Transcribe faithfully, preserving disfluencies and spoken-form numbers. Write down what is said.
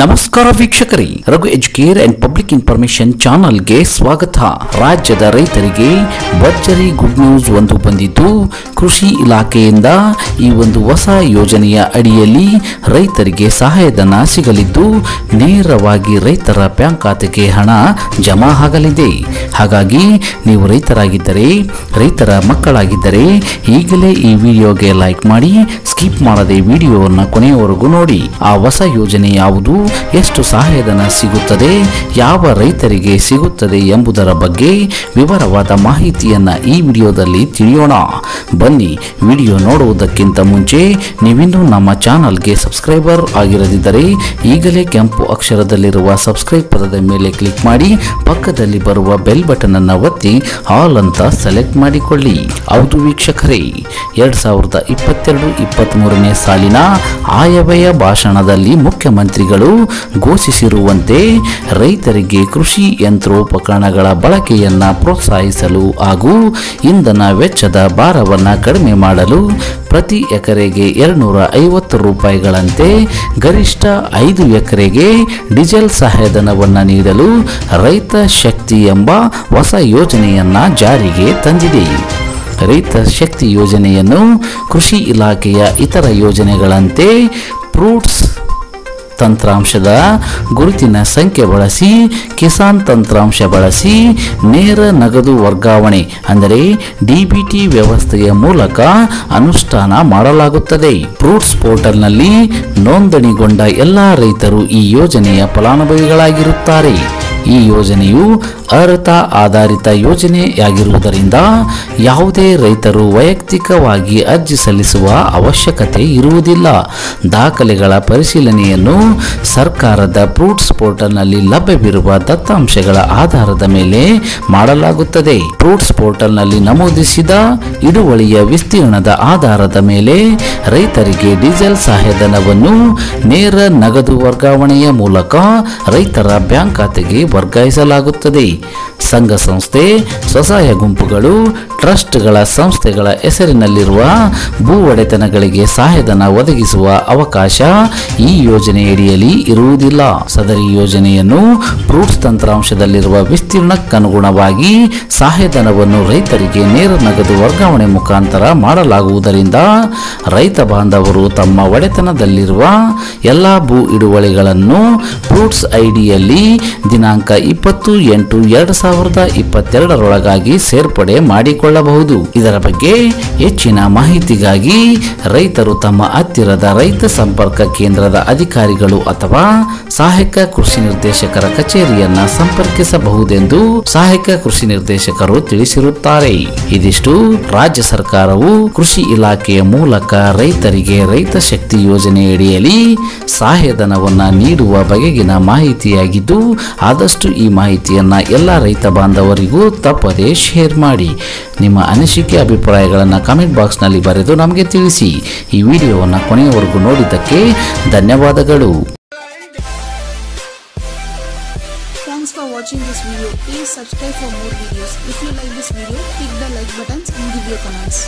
ನಮಸ್ಕಾರ ವೀಕ್ಷಕರೇ, Raghu educare and public information channel ಗೆ ಸ್ವಾಗತ. ರಾಜ್ಯದ ರೈತರಿಗೆ ಭರ್ಜರಿ ಗುಡ್ ನ್ಯೂಸ್ ಒಂದು ಬಂದಿದ್ದು, ಕೃಷಿ ಇಲಾಖೆಯಿಂದ ಈ ಒಂದು ಹೊಸ ಯೋಜನೆಯ ಅಡಿಯಲ್ಲಿ ರೈತರಿಗೆ ಸಹಾಯಧನ ಸಿಗಲಿದ್ದು, ನೇರವಾಗಿ ರೈತರ ಬ್ಯಾಂಕ್ ಖಾತೆಗೆ ಹಣ ಜಮಾ ಆಗಲಿದೆ. ಹಾಗಾಗಿ ನೀವು ರೈತರಾಗಿದ್ದರೆ, ರೈತರ ಮಕ್ಕಳಾಗಿದ್ದರೆ ಈಗಲೇ ಈ ವಿಡಿಯೋಗೆ ಲೈಕ್ ಮಾಡಿ, ಸ್ಕಿಪ್ ಮಾಡದೆ ವಿಡಿಯೋವನ್ನು ಕೊನೆಯವರೆಗೂ ನೋಡಿ. ಆ ಹೊಸ ಯೋಜನೆ ಯಾವುದು, ಎಷ್ಟು ಸಹಾಯಧನ ಸಿಗುತ್ತದೆ, ಯಾವ ರೈತರಿಗೆ ಸಿಗುತ್ತದೆ ಎಂಬುದರ ಬಗ್ಗೆ ವಿವರವಾದ ಮಾಹಿತಿಯನ್ನು ಈ ವಿಡಿಯೋದಲ್ಲಿ ತಿಳಿಯೋಣ. ಬನ್ನಿ, ವಿಡಿಯೋ ನೋಡುವುದಕ್ಕಿಂತ ಮುಂಚೆ ನೀವಿನ್ನೂ ನಮ್ಮ ಚಾನಲ್ಗೆ ಸಬ್ಸ್ಕ್ರೈಬರ್ ಆಗಿರದಿದ್ದರೆ ಈಗಲೇ ಕೆಂಪು ಅಕ್ಷರದಲ್ಲಿರುವ ಸಬ್ಸ್ಕ್ರೈಬ್ ಪದದ ಮೇಲೆ ಕ್ಲಿಕ್ ಮಾಡಿ, ಪಕ್ಕದಲ್ಲಿ ಬರುವ ಬೆಲ್ ಬಟನ್ ಅನ್ನು ಒತ್ತಿ ಆಲ್ ಅಂತ ಸೆಲೆಕ್ಟ್ ಮಾಡಿಕೊಳ್ಳಿ. ಹೌದು ವೀಕ್ಷಕರೇ, ಎರಡ್ ಸಾವಿರದ ಇಪ್ಪತ್ತೆರಡು ಇಪ್ಪತ್ತ್ ಮೂರನೇ ಸಾಲಿನ ಆಯವ್ಯಯ ಭಾಷಣದಲ್ಲಿ ಮುಖ್ಯಮಂತ್ರಿಗಳು ಘೋಷಿಸಿರುವಂತೆ ರೈತರಿಗೆ ಕೃಷಿ ಯಂತ್ರೋಪಕರಣಗಳ ಬಳಕೆಯನ್ನ ಪ್ರೋತ್ಸಾಹಿಸಲು ಹಾಗೂ ಇಂಧನ ವೆಚ್ಚದ ಭಾರವನ್ನು ಕಡಿಮೆ ಮಾಡಲು ಪ್ರತಿ ಎಕರೆಗೆ ಎರಡುನೂರ ಐವತ್ತು ರೂಪಾಯಿಗಳಂತೆ ಗರಿಷ್ಠ ಐದು ಎಕರೆಗೆ ಡೀಸೆಲ್ ಸಹಾಯಧನವನ್ನು ನೀಡಲು ರೈತ ಶಕ್ತಿ ಎಂಬ ಹೊಸ ಯೋಜನೆಯನ್ನ ಜಾರಿಗೆ ತಂದಿದೆ. ರೈತ ಶಕ್ತಿ ಯೋಜನೆಯನ್ನು ಕೃಷಿ ಇಲಾಖೆಯ ಇತರ ಯೋಜನೆಗಳಂತೆ ಫ್ರೂಟ್ಸ್ ತಂತ್ರಾಂಶದ ಗುರುತಿನ ಸಂಖ್ಯೆ ಬಳಸಿ, ಕಿಸಾನ್ ತಂತ್ರಾಂಶ ಬಳಸಿ ನೇರ ನಗದು ವರ್ಗಾವಣೆ ಅಂದರೆ ಡಿಬಿಟಿ ವ್ಯವಸ್ಥೆಯ ಮೂಲಕ ಅನುಷ್ಠಾನ ಮಾಡಲಾಗುತ್ತದೆ. ಫ್ರೂಟ್ಸ್ ಪೋರ್ಟಲ್ನಲ್ಲಿ ನೋಂದಣಿಗೊಂಡ ಎಲ್ಲ ರೈತರು ಈ ಯೋಜನೆಯ ಫಲಾನುಭವಿಗಳಾಗಿರುತ್ತಾರೆ. ಈ ಯೋಜನೆಯು ಅರ್ಥ ಆಧಾರಿತ ಯೋಜನೆಯಾಗಿರುವುದರಿಂದ ಯಾವುದೇ ರೈತರು ವೈಯಕ್ತಿಕವಾಗಿ ಅರ್ಜಿ ಸಲ್ಲಿಸುವ ಅವಶ್ಯಕತೆ ಇರುವುದಿಲ್ಲ. ದಾಖಲೆಗಳ ಪರಿಶೀಲನೆಯನ್ನು ಸರ್ಕಾರದ ಫ್ರೂಟ್ಸ್ ಪೋರ್ಟಲ್ನಲ್ಲಿ ಲಭ್ಯವಿರುವ ದತ್ತಾಂಶಗಳ ಆಧಾರದ ಮೇಲೆ ಮಾಡಲಾಗುತ್ತದೆ. ಫ್ರೂಟ್ಸ್ ಪೋರ್ಟಲ್ನಲ್ಲಿ ನಮೂದಿಸಿದ ಹಿಡುವಳಿಯ ವಿಸ್ತೀರ್ಣದ ಆಧಾರದ ಮೇಲೆ ರೈತರಿಗೆ ಡೀಸೆಲ್ ಸಹಾಯಧನವನ್ನು ನೇರ ನಗದು ವರ್ಗಾವಣೆಯ ಮೂಲಕ ರೈತರ ಬ್ಯಾಂಕ್ ಖಾತೆಗೆ ವರ್ಗಾಯಿಸಲಾಗುತ್ತದೆ. ಸಂಘ ಸಂಸ್ಥೆ, ಸ್ವಸಹಾಯ ಗುಂಪುಗಳು, ಟ್ರಸ್ಟ್ಗಳ ಸಂಸ್ಥೆಗಳ ಹೆಸರಿನಲ್ಲಿರುವ ಭೂ ಒಡೆತನಗಳಿಗೆ ಸಹಾಯಧನ ಒದಗಿಸುವ ಅವಕಾಶ ಈ ಯೋಜನೆಯಡಿಯಲ್ಲಿ ಇರುವುದಿಲ್ಲ. ಸದರಿ ಯೋಜನೆಯನ್ನು ಫ್ರೂಟ್ಸ್ ತಂತ್ರಾಂಶದಲ್ಲಿರುವ ವಿಸ್ತೀರ್ಣಕ್ಕನುಗುಣವಾಗಿ ಸಹಾಯಧನವನ್ನು ರೈತರಿಗೆ ನೇರ ನಗದು ವರ್ಗಾವಣೆ ಮುಖಾಂತರ ಮಾಡಲಾಗುವುದರಿಂದ ರೈತ ಬಾಂಧವರು ತಮ್ಮ ಒಡೆತನದಲ್ಲಿರುವ ಎಲ್ಲ ಭೂ ಹಿಡುವಳಿಗಳನ್ನು ಫ್ರೂಟ್ಸ್ ಐಡಿಯಲ್ಲಿ ದಿನಾಂಕ ಇಪ್ಪತ್ತು ಎಂಟು ಎರಡು ಸಾವಿರದ ಇಪ್ಪತ್ತೆರಡರೊಳಗಾಗಿ ಸೇರ್ಪಡೆ ಮಾಡಿಕೊಳ್ಳಬಹುದು. ಇದರ ಬಗ್ಗೆ ಹೆಚ್ಚಿನ ಮಾಹಿತಿಗಾಗಿ ರೈತರು ತಮ್ಮ ಹತ್ತಿರದ ರೈತ ಸಂಪರ್ಕ ಕೇಂದ್ರದ ಅಧಿಕಾರಿಗಳು ಅಥವಾ ಸಹಾಯಕ ಕೃಷಿ ನಿರ್ದೇಶಕರ ಕಚೇರಿಯನ್ನ ಸಂಪರ್ಕಿಸಬಹುದೆಂದು ಸಹಾಯಕ ಕೃಷಿ ನಿರ್ದೇಶಕರು ತಿಳಿಸಿರುತ್ತಾರೆ. ಇದಿಷ್ಟು ರಾಜ್ಯ ಸರ್ಕಾರವು ಕೃಷಿ ಇಲಾಖೆಯ ಮೂಲಕ ರೈತರಿಗೆ ರೈತ ಶಕ್ತಿ ಯೋಜನೆಯಡಿಯಲ್ಲಿ ಸಹಾಯಧನವನ್ನ ನೀಡುವ ಬಗೆಗಿನ ಮಾಹಿತಿಯಾಗಿದ್ದು, ಆದಷ್ಟು ಈ ಮಾಹಿತಿಯನ್ನ ಎಲ್ಲ ರೈತ ಬಾಂಧವರಿಗೂ ತಪ್ಪದೆ ಶೇರ್ ಮಾಡಿ. ನಿಮ್ಮ ಅನಿಸಿಕೆ ಅಭಿಪ್ರಾಯಗಳನ್ನು ಕಾಮೆಂಟ್ ಬಾಕ್ಸ್ನಲ್ಲಿ ಬರೆದು ನಮಗೆ ತಿಳಿಸಿ. ಈ ವಿಡಿಯೋವನ್ನು ಕೊನೆಯವರೆಗೂ ನೋಡಿದ್ದಕ್ಕೆ ಧನ್ಯವಾದಗಳು. Thanks for watching this video. Please subscribe for more videos. If you like this video, click the like buttons and give your comments.